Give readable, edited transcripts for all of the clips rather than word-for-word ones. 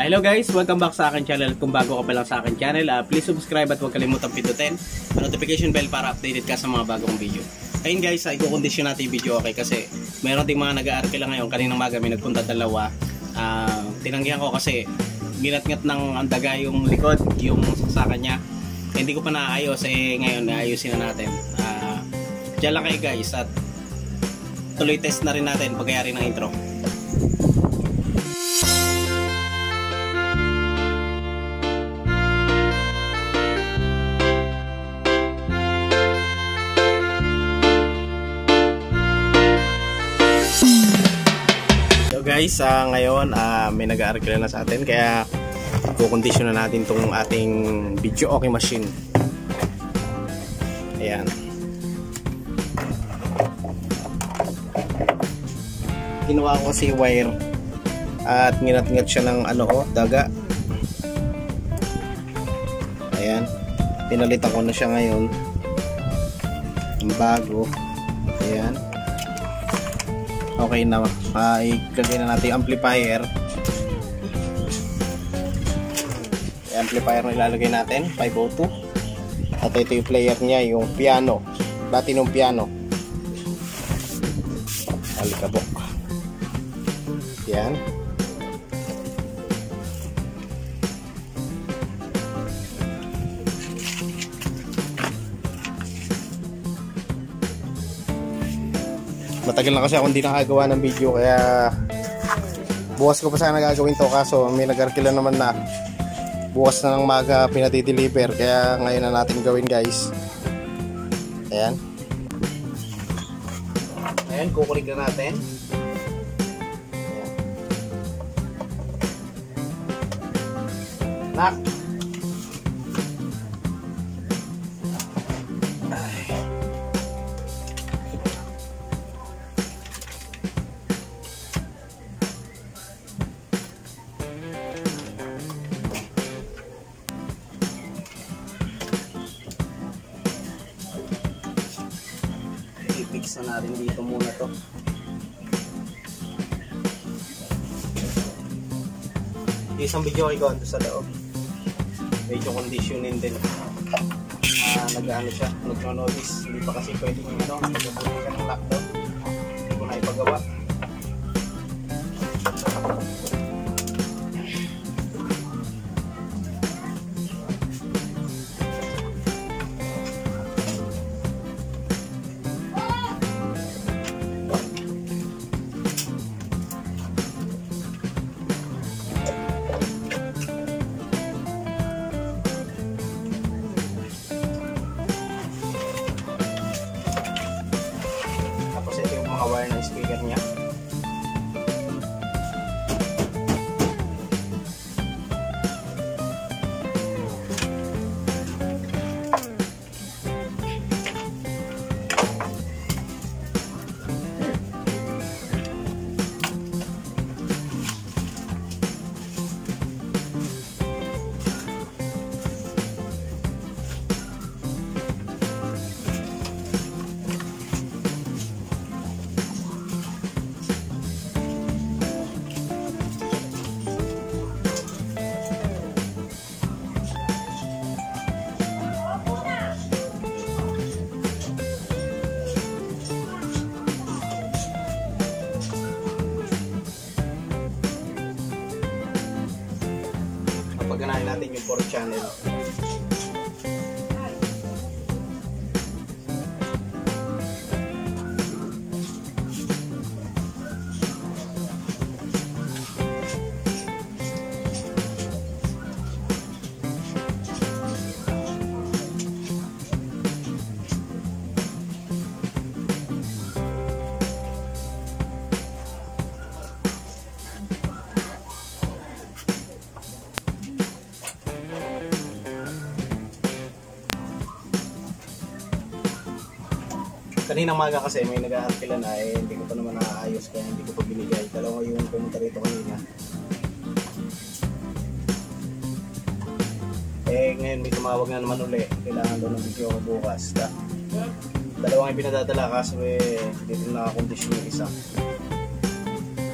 Hello guys, welcome back sa akin channel. Kung bago ka pa lang sa akin channel, please subscribe at huwag kalimutan pindutin ang notification bell para updated ka sa mga bagong video. Ayun guys, i-condition natin yung video, okay? Kasi mayroon ting mga nag-aarke lang ngayon. Kaninang maga may nagpunta dalawa. Tinanggihan ko kasi ginatngat ng andaga yung likod, yung saksakan niya. Eh, hindi ko pa naayos, eh ngayon naayusin na natin. Diyan lang kayo guys at tuloy test na rin natin pagkayari ng intro. Guys, ngayon may nag-aarkila na sa atin kaya kukondisyon na natin itong ating video okay machine. Ayan, ginawa ko si wire at nginat-ngat siya ng ano ko, daga. Ayan, pinalitan ko na siya ngayon ang bago. Ayan, okay na. Ikalagay na natin yung amplifier. Yung amplifier na ilalagay natin 502. At ito yung player niya, yung piano, platinum piano. Alikabok. Yan. Matagal na kasi ako hindi nakagawa ng video kaya bukas ko pa sana gagawin to, kaso may nag-arkila naman na bukas na ng maga pinatideliver kaya ngayon na natin gawin guys. Ayan, ayan, kukulik na natin. Ayan. Nak! Fix na natin dito muna to. Isang video ay ganito sa loob, medyo conditioning din. Nag-ano siya, nag-notice, hindi pa kasi pwede yung ito, nagpapunin ka ng lockdown, hindi ko na ipagawa. Ganahin natin yung 4 channel. Kaninang maga kasi may nag-aarkila na, eh hindi ko pa naman nakaayos kaya hindi ko pa binigay. Dalawa yung pumunta rito kanina. Eh ngayon may tumawag na naman uli. Kailangan doon ng video ko bukas. Dalawa yung pinadadala kaso eh hindi ko nakakondisyon yung isa.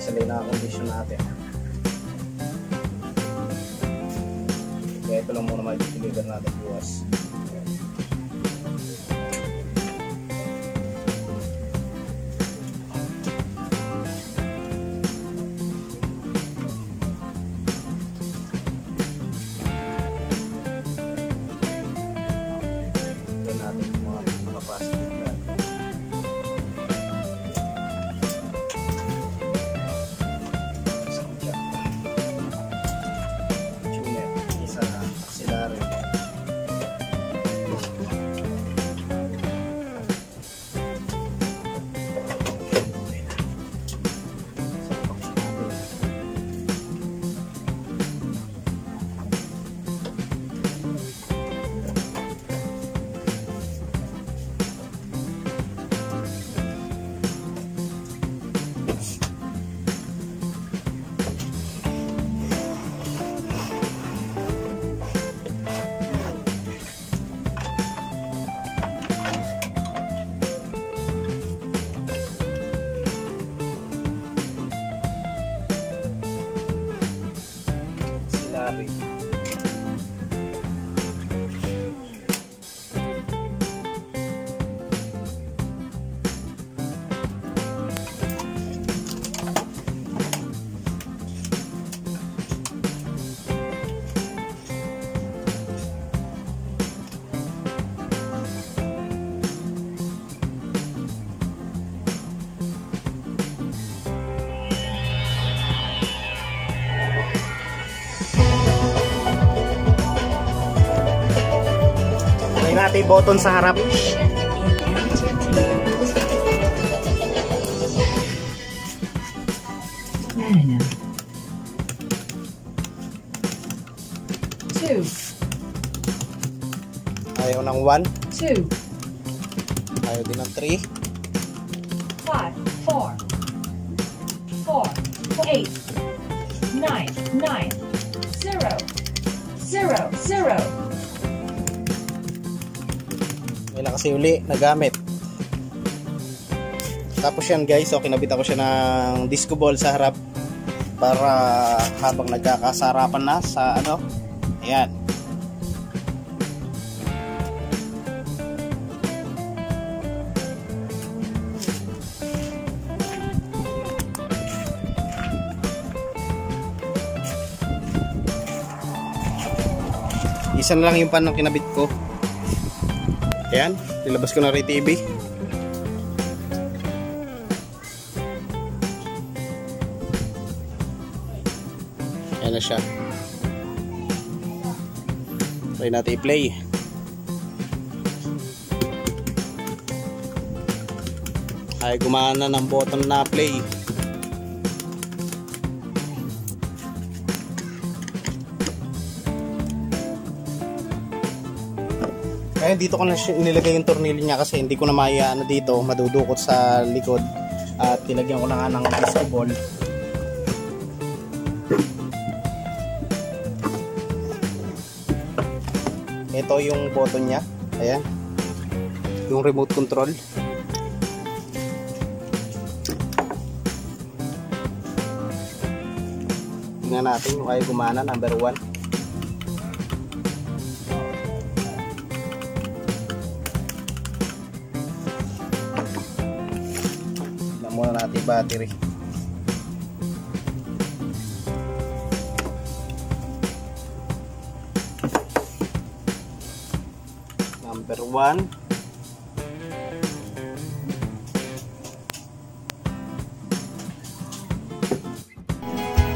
Isa lang yung nakakondisyon natin. Ito lang muna mag-deliver natin, viewers. May button sa harap. Ayaw ng 1, 2. Ayaw din ng 3, 5, 4, 4, 8, 9, 9, 0, 0, 0. May na kasi uli na gamit. Tapos yan guys, so kinabit ako siya ng disco ball sa harap para habang nagkakasarapan na sa ano. Ayan. Isa na lang yung pan ng kinabit ko. Ayan, nilabas ko na rin TV. Ayan na siya. Try natin i-play. Ay, gumana ng button na play. Kaya dito ko na nilagay yung tornilyo niya kasi hindi ko na maiaano dito, madudukot sa likod, at nilagyan ko na nga ng disco ball. Ito yung button niya, ayan. Yung remote control. Tingnan natin kung kaya gumana, number 1. Muna natin battery. Number 1.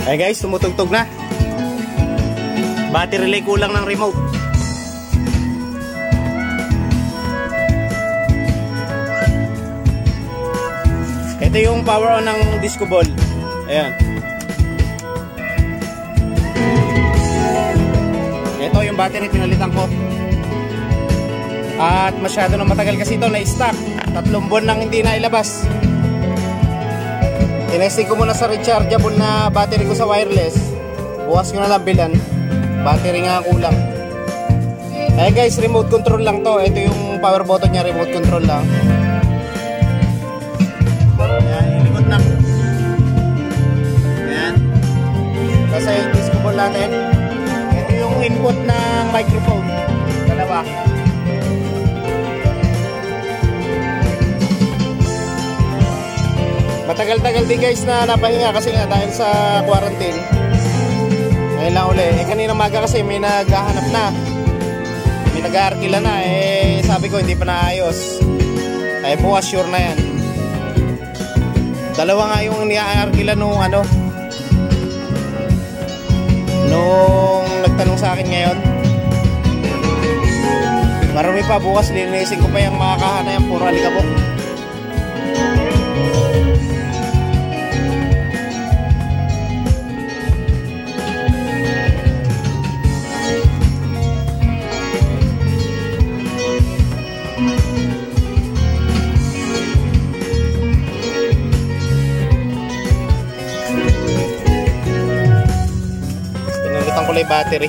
Hey guys, tumutugtog na. Battery life kulang ng remote. Ito yung power on ng disco ball. Ayan. Ito yung battery, pinalitan ko. At masyado na matagal kasi ito, na-stack. 3 buwan nang hindi nailabas. Tinesting ko muna sa rechargeable na battery ko sa wireless. Bukas ko na lang bilan. Battery nga kulang. Ayan guys, remote control lang to. Ito yung power button niya, remote control lang. Ayan. Kasi yung disco ball natin, ito yung input ng microphone. Dalawa. Matagal-tagal din guys na napahinga kasi nga dahil sa quarantine. Ngayon lang uli. Eh kanina maga kasi may naghahanap na. May nag-aarkila na. Eh sabi ko hindi pa naayos. Eh bukas sure na yan. Dalawa nga yung niaarkila nung ano. Nung nagtanong sa akin ngayon. Marami pa bukas, linisin ko pa yung mga kahana yung puro alikabok. Kulay battery.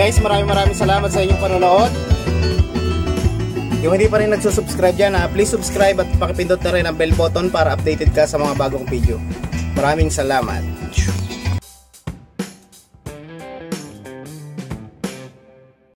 Guys, maraming salamat sa inyong panonood. Yung hindi pa rin nagsusubscribe dyan, please subscribe at pakipindot na rin ang bell button para updated ka sa mga bagong video. Maraming salamat.